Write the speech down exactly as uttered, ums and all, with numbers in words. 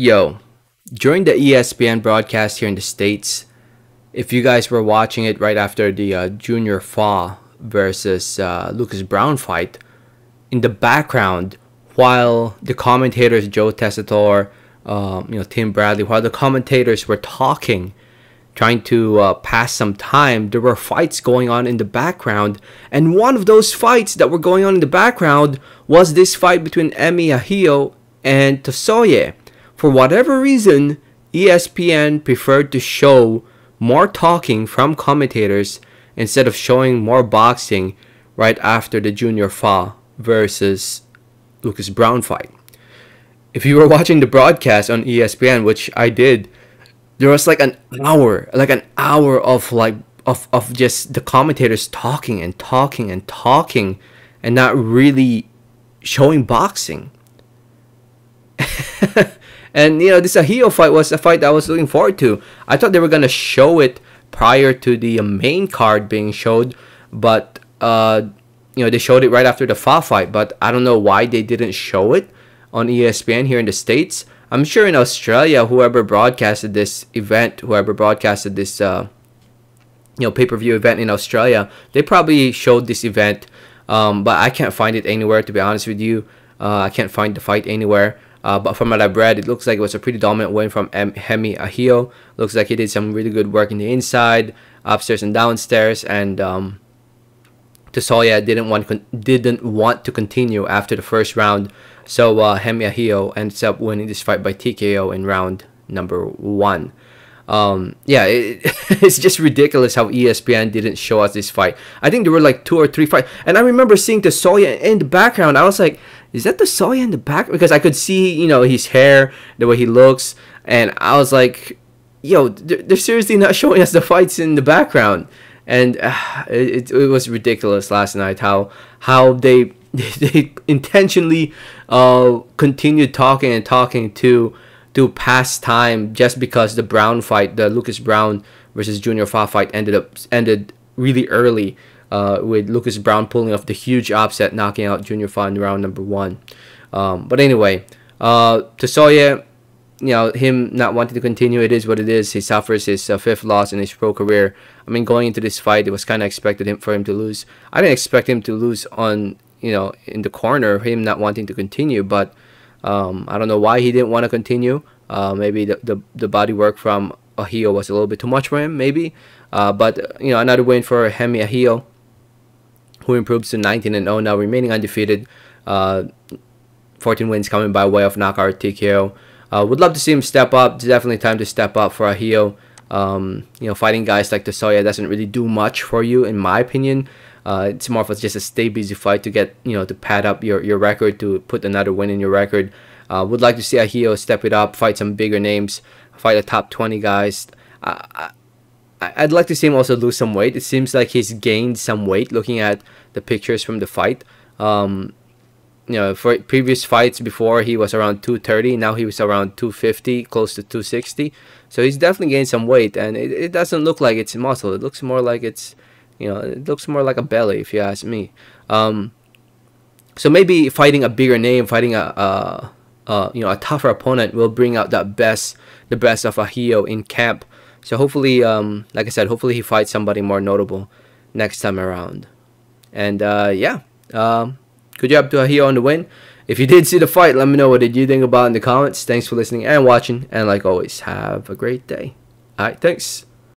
Yo, during the E S P N broadcast here in the States, if you guys were watching it right after the uh, Junior Fa versus uh, Lucas Brown fight, in the background, while the commentators, Joe Tessitore, um, you know, Tim Bradley, while the commentators were talking, trying to uh, pass some time, there were fights going on in the background. And one of those fights that were going on in the background was this fight between Hemi Ahio and Tsoye. For whatever reason, E S P N preferred to show more talking from commentators instead of showing more boxing right after the Junior Fa versus Lucas Brown fight. If you were watching the broadcast on E S P N, which I did, there was like an hour, like an hour of like of, of just the commentators talking and talking and talking and not really showing boxing. And, you know, this Ahio fight was a fight that I was looking forward to. I thought they were going to show it prior to the main card being showed. But, uh, you know, they showed it right after the Fa fight. But I don't know why they didn't show it on E S P N here in the States. I'm sure in Australia, whoever broadcasted this event, whoever broadcasted this, uh, you know, pay-per-view event in Australia, they probably showed this event. Um, but I can't find it anywhere, to be honest with you. Uh, I can't find the fight anywhere. Uh, but from what I read, it looks like it was a pretty dominant win from M Hemi Ahio. Looks like he did some really good work in the inside, upstairs and downstairs. And um, Tsoye didn't want didn't want to continue after the first round, so uh, Hemi Ahio ends up winning this fight by T K O in round number one. Um, yeah, it, it's just ridiculous how E S P N didn't show us this fight. I think there were like two or three fights, and I remember seeing Tsoye in the background. I was like, "Is that Tsoye in the back?" Because I could see, you know, his hair, the way he looks, and I was like, "Yo, they're, they're seriously not showing us the fights in the background." And uh, it it was ridiculous last night how how they they intentionally uh continued talking and talking to. to pass time just because the Brown fight, the Lucas Brown versus Junior Fa fight, ended up ended really early uh, with Lucas Brown pulling off the huge upset, knocking out Junior Fa in round number one. Um, but anyway, uh, Tsoye, you know, him not wanting to continue, it is what it is. He suffers his uh, fifth loss in his pro career. I mean, going into this fight, it was kind of expected him for him to lose. I didn't expect him to lose on, you know, in the corner, him not wanting to continue, but. Um, I don't know why he didn't want to continue. Uh, maybe the, the, the body work from Ahio was a little bit too much for him, maybe. Uh, but, you know, another win for Hemi Ahio, who improves to nineteen and oh now, remaining undefeated. Uh, fourteen wins coming by way of knockout T K O. Uh, would love to see him step up. It's definitely time to step up for Ahio. Um, you know, fighting guys like Tsoye doesn't really do much for you, in my opinion. Uh, it's more of just a stay busy fight to get, you know, to pad up your, your record, to put another win in your record. Uh, would like to see Ahio step it up, fight some bigger names, fight the top twenty guys. I, I, I'd like to see him also lose some weight. It seems like he's gained some weight looking at the pictures from the fight. Um, you know, for previous fights before, he was around two thirty. Now he was around two fifty, close to two sixty. So he's definitely gained some weight, and it, it doesn't look like it's muscle. It looks more like it's... You know, it looks more like a belly, if you ask me. Um, so maybe fighting a bigger name, fighting a, a, a you know a tougher opponent will bring out that best, the best of Ahio in camp. So hopefully, um, like I said, hopefully he fights somebody more notable next time around. And uh, yeah, um, good job to Ahio on the win. If you did see the fight, let me know what did you think about in the comments. Thanks for listening and watching, and like always, have a great day. All right, thanks.